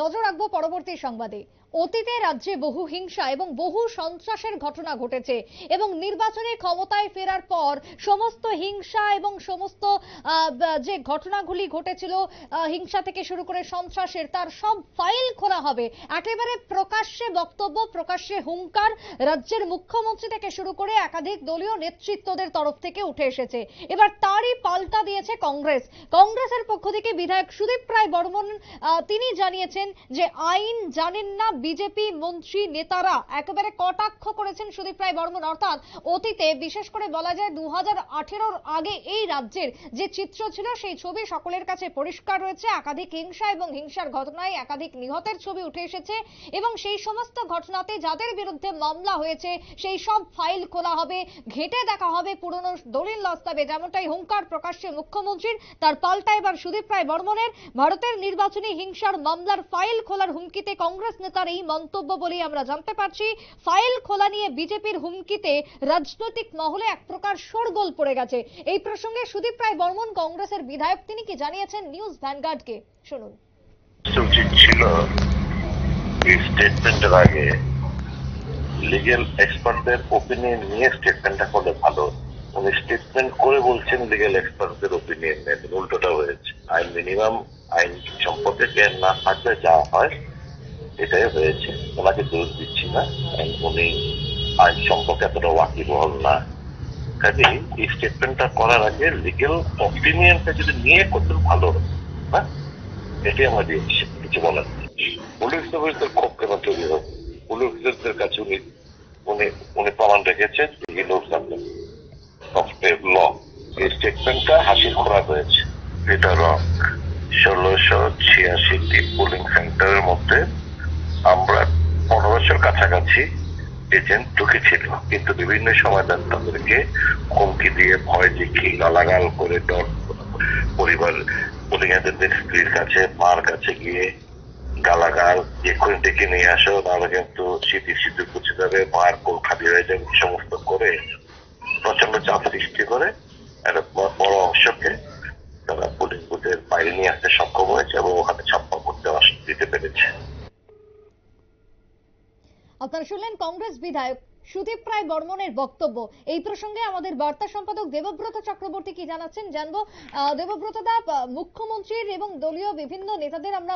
নজর রাখবো পরবর্তী সংবাদে। অতীতে রাজ্যে বহু হিংসা এবং বহু সন্ত্রাসের ঘটনা ঘটেছে এবং নির্বাচনে ক্ষমতায় ফেরার পর সমস্ত হিংসা এবং সমস্ত যে ঘটনাগুলি ঘটেছিল, হিংসা থেকে শুরু করে সন্ত্রাসের, তার সব ফাইল খোলা হবে। একেবারে প্রকাশ্যে বক্তব্য, প্রকাশ্যে হুঙ্কার রাজ্যের মুখ্যমন্ত্রী থেকে শুরু করে একাধিক দলীয় নেতৃত্বদের তরফ থেকে উঠে এসেছে। এবার তারই পাল্টা দিয়েছে কংগ্রেস। কংগ্রেসের পক্ষ থেকে বিধায়ক সুদীপ রায় বর্মণ তিনি জানিয়েছেন যে আইন জানেন না বিজেপি মন্ত্রী নেতারা। একেবারে কটাক্ষ করেছেন সুদীপ রায় বর্মণ। অর্থাৎ অতীতে বিশেষ করে বলা যায় 2018-র আগে এই রাজ্যের যে চিত্র ছিল, সেই ছবি সকলের কাছে পরিষ্কার রয়েছে। একাধিক হিংসা এবং হিংসার ঘটনায় একাধিক নিহতের ছবি উঠে এসেছে এবং সেই সমস্ত ঘটনাতে যাদের বিরুদ্ধে মামলা হয়েছে সেই সব ফাইল খোলা হবে, ঘেটে দেখা হবে, পুরনো দলিল লস্তাবে, যেমনটাই হুঙ্কার প্রকাশ্যে মুখ্যমন্ত্রীর। তার পাল্টা এবার সুদীপ রায় বর্মণের। ভারতের নির্বাচনী হিংসার মামলার ফাইল খোলার হুমকিতে কংগ্রেস নেতার এই মন্তব্য বলেই আমরা জানতে পারছি। ফাইল খোলা নিয়ে বিজেপির হুমকিতে রাজনৈতিক মহলে এক প্রকার শোরগোল পড়ে গেছে। এই প্রসঙ্গে সুদীপ রায় বর্মণ, কংগ্রেসের বিধায়ক, তিনি কি জানিয়েছেন নিউজ ভ্যানগার্ডকে, শুনুন। উচিত ছিল এই স্টেটমেন্টের আগে লিগ্যাল এক্সপার্টদের ওপিনিয়ন নিয়ে স্টেটমেন্টটা করলে ভালো। উনি স্টেটমেন্ট করে বলছেন লিগ্যাল এক্সপার্টদের ওপিনিয়ন নেন, উল্টোটা হয়েছে। আইন মিনিমাম আইন সম্পর্কে জ্ঞান না থাকলে যা হয় এটাই হয়েছে। ওনাকে দোষ দিচ্ছি না, উনি আইন সম্পর্কে এতটা ওয়াকিবহাল না। কাজেই এই স্টেটমেন্টটা করার আগে লিগেল অপিনিয়নটা যদি নিয়ে করতেন ভালো হতো, না? এটাই আমার কিছু বলার। পুলিশ অফিসারদের ক্ষোভ কেন তৈরি হবে? পুলিশ অফিসারদের কাছে উনি উনি উনি প্রমাণ রেখেছেন লিগেল অফ ল। এই স্টেটমেন্টটা হাসির খোরাক হয়েছে। এটা রং। 1686টি পোলিং সেন্টারের মধ্যে আমরা 1500 কাছাকাছি এজেন্ট ঢুকেছিল, কিন্তু বিভিন্ন সময় তাদেরকে হুমকি দিয়ে, ভয় দেখিয়ে, গালাগাল করে, পরিবার পরিজনদের, স্ত্রীর কাছে, মার কাছে গিয়ে গালাগাল, এক্ষুনি ডেকে নিয়ে আসো তাহলে কিন্তু সিঁদুর সিঁদুর কুচে যাবে, মার কোল খালি হয়ে যাবে, সমস্ত করে প্রচন্ড চাপ সৃষ্টি করে একটা বড় অংশকে তারা পুলিশ বুথের বাইরে নিয়ে আসতে সক্ষম হয়েছে এবং ওখানে ছাপ্পা করতে দিতে পেরেছে। আপনারা শুনলেন কংগ্রেস বিধায়ক সুদীপ রায় বর্মণের বক্তব্য। এই প্রসঙ্গে আমাদের বার্তা সম্পাদক দেবব্রত চক্রবর্তী কি জানাচ্ছেন জানবো। দেবব্রত দা, মুখ্যমন্ত্রীর এবং দলীয় বিভিন্ন নেতাদের আমরা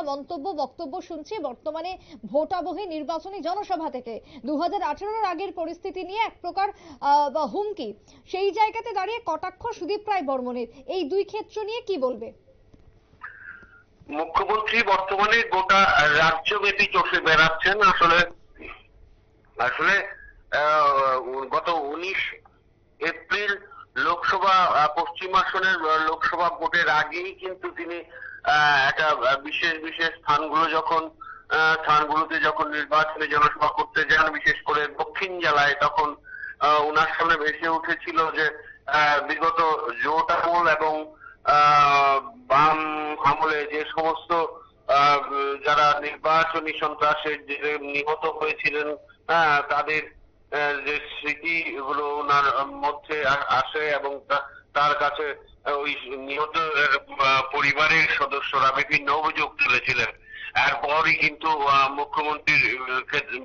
বক্তব্য শুনছি বর্তমানে ভোটাবহে নির্বাচনী জনসভা থেকে। 2018-র আগের পরিস্থিতি নিয়ে এক প্রকার হুমকি, সেই জায়গাতে দাঁড়িয়ে কটাক্ষ সুদীপ রায় বর্মণের। এই দুই ক্ষেত্র নিয়ে কি বলবে? মুখ্যমন্ত্রী বর্তমানে গোটা রাজ্যব্যাপী চষে বেড়াচ্ছেন। আসলে গত 19 এপ্রিল লোকসভা পশ্চিম আসনের লোকসভা ভোটের আগেই কিন্তু তিনি একটা বিশেষ স্থানগুলোতে যখন নির্বাচনে জনসভা করতে যান, বিশেষ করে দক্ষিণ জেলায়, তখন ওনার সামনে ভেসে উঠেছিল যে বিগত জোট আমল এবং বাম আমলে যে সমস্ত যারা নির্বাচনী সন্ত্রাসের নিহত হয়েছিলেন তাদের যে স্মৃতিগুলো ওনার মধ্যে আসে এবং তার কাছে ওই নিহত পরিবারের সদস্যরা বিভিন্ন অভিযোগ তুলেছিলেন। এরপরই কিন্তু মুখ্যমন্ত্রীর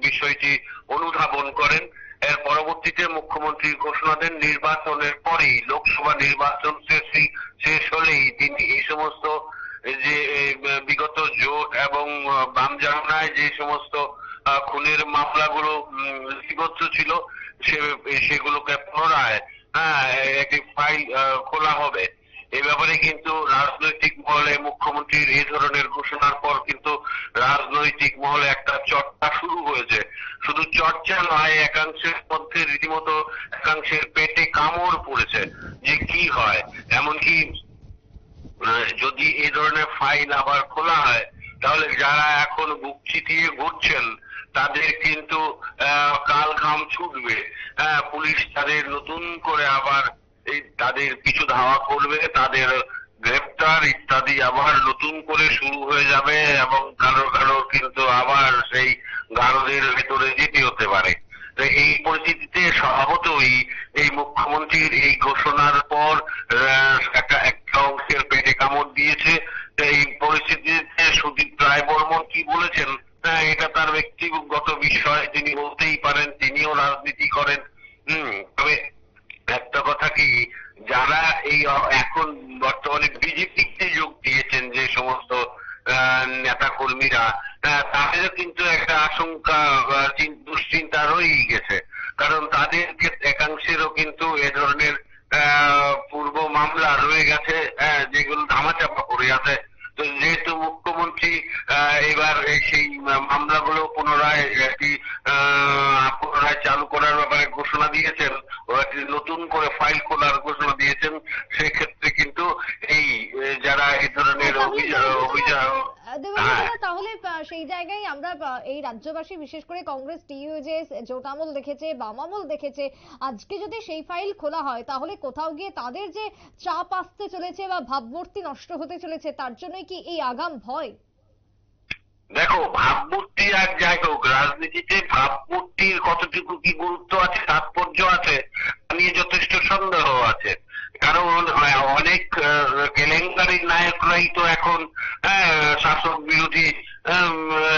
বিষয়টি অনুধাবন করেন। এর পরবর্তীতে মুখ্যমন্ত্রী ঘোষণা দেন নির্বাচনের পরেই, লোকসভা নির্বাচন শেষ হলেই তিনি এই সমস্ত যে বিগত জোট এবং বাম জামানায় যে সমস্ত খুনের মামলাগুলো লিপিবদ্ধ ছিল সেগুলোকে পুনরায় একটি ফাইল খোলা হবে। এ ব্যাপারে কিন্তু রাজনৈতিক মহলে মুখ্যমন্ত্রীর এই ধরনের ঘোষণার পর কিন্তু রাজনৈতিক মহলে একটা চর্চা শুরু হয়েছে। শুধু চর্চা নয়, একাংশের মধ্যে রীতিমতো একাংশের পেটে কামড় পড়েছে যে কি হয়, এমনকি যদি এই ধরনের ফাইল আবার খোলা হয় তাহলে যারা এখন বুক চিতিয়ে ঘুরছেন তাদের কিন্তু কাল ঘাম ছুটবে। পুলিশ তাদের নতুন করে আবার তাদের পিছু ধাওয়া করবে, তাদের গ্রেপ্তার ইত্যাদি আবার নতুন করে শুরু হয়ে যাবে এবং কারো কিন্তু আবার সেই গারদের ভেতরে যেতে হতে পারে। তো এই পরিস্থিতিতে স্বভাবতই এই মুখ্যমন্ত্রীর এই ঘোষণার পর একটা অংশের পেটে কামড় দিয়েছে। এই পরিস্থিতিতে সুদীপ রায় বর্মণ কি বলেছেন, এটা তার ব্যক্তিগত বিষয়, তিনি বলতেই পারেন, তিনিও রাজনীতি করেন। তবে একটা কথা কি, যারা এই এখন বর্তমানে বিজেপিতে যোগ দিয়েছেন যে সমস্ত নেতা কর্মীরা, তাদেরও কিন্তু একটা আশঙ্কা দুশ্চিন্তা রয়েই গেছে, কারণ তাদের একাংশেরও কিন্তু এ ধরনের পূর্ব মামলা রয়ে গেছে যেগুলো ধামাচাপা পড়ে আছে। তো যেহেতু মুখ্যমন্ত্রী এবার সেই মামলাগুলো পুনরায় চালু করার ব্যাপারে ঘোষণা দিয়েছেন, নতুন করে ফাইল করার ঘোষণা দিয়েছেন, সেক্ষেত্রে কিন্তু এই যারা এই ধরনের অভিযোগ তাহলে সেই জায়গায় আমরা এই রাজ্যবাসী বিশেষ করে কংগ্রেস টিইউজেএস জোটামল দেখেছে, বামামল দেখেছে। আজকে যদি সেই ফাইল খোলা হয় তাহলে কোথাও গিয়ে তাদের যে চাপ আসতে চলেছে বা ভাবমূর্তি নষ্ট হতে চলেছে, তার জন্যই কি এই আগাম ভয়? দেখো, ভাবমূর্তি আর যাই হোক, রাজনীতিতে ভাবমূর্তির কতটুকু কি গুরুত্ব আছে, তাৎপর্য আছে, তা নিয়ে যথেষ্ট সন্দেহ আছে। কারণ অনেক কেলেঙ্কারির নায়করাই তো এখন শাসক বিরোধী,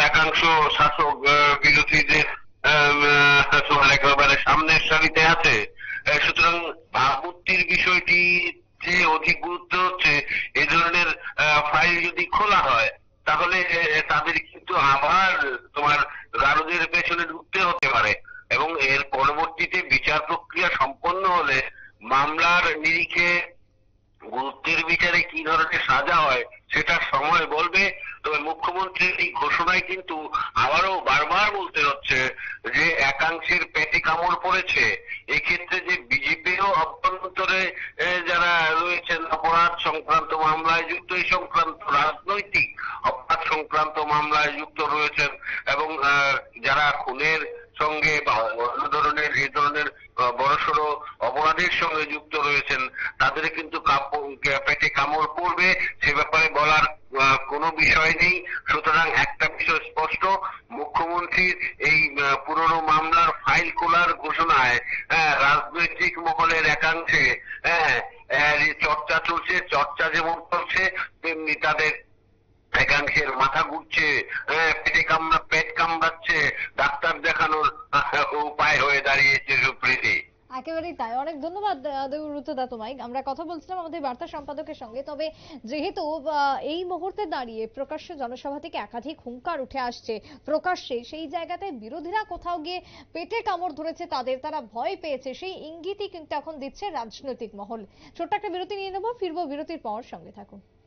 একাংশ শাসক বিরোধীদের একেবারে সামনের সারিতে আছে। সুতরাং ভাবমূর্তির বিষয়টি যে অধিক গুরুত্ব হচ্ছে, এ ধরনের ফাইল যদি খোলা হয় তাহলে তাদের কিন্তু আবার তোমার গারদের পেছনে ঢুকতে হতে পারে, এবং এর পরবর্তীতে বিচার প্রক্রিয়া সম্পন্ন হলে মামলার নিরিখে গুরুত্বের বিচারে কি ধরনের সাজা হয় সেটা সময় বলবে। তবে মুখ্যমন্ত্রীর এই ঘোষণায় কিন্তু আবারও বারবার বলতে হচ্ছে যে একাংশের পেটে কামড় পড়েছে। এক্ষেত্রে যে বিজেপিরও অভ্যন্তরে যারা রয়েছেন অপরাধ সংক্রান্ত মামলায় যুক্ত, এই সংক্রান্ত রাজনৈতিক অপরাধ সংক্রান্ত মামলায় যুক্ত রয়েছেন, এবং যারা খুনের সঙ্গে বা অন্য ধরনের এই ধরনের বড়সড় অপরাধের সঙ্গে যুক্ত রয়েছেন, তাদের কিন্তু পেটে কামড় পড়বে, সে ব্যাপারে বলার কোনো বিষয় নেই। সুতরাং একটা বিষয় স্পষ্ট, মুখ্যমন্ত্রীর এই পুরনো মামলার ফাইল খোলার ঘোষণায় রাজনৈতিক মহলের একাংশে চর্চা চলছে। চর্চা যেমন চলছে তেমনি তাদের একাংশের মাথা ঘুরছে, পেট কামড়াচ্ছে, ডাক্তার দেখানোর উপায় হয়ে দাঁড়িয়েছে সুপ্রীতি। একেবারেই তাই। অনেক ধন্যবাদ দেবব্রতদা তোমায়। আমরা কথা বলছিলাম আমাদের বার্তা সম্পাদকের সঙ্গে। তবে যেহেতু এই মুহূর্তে দাঁড়িয়ে প্রকাশ্য জনসভা থেকে একাধিক হুঙ্কার উঠে আসছে প্রকাশ্যে, সেই জায়গাতে বিরোধীরা কোথাও গিয়ে পেটে কামড় ধরেছে তাদের, তারা ভয় পেয়েছে, সেই ইঙ্গিতই কিন্তু এখন দিচ্ছে রাজনৈতিক মহল। ছোট্ট একটা বিরতি নিয়ে নেবো, ফিরবো বিরতির পর, সঙ্গে থাকুন।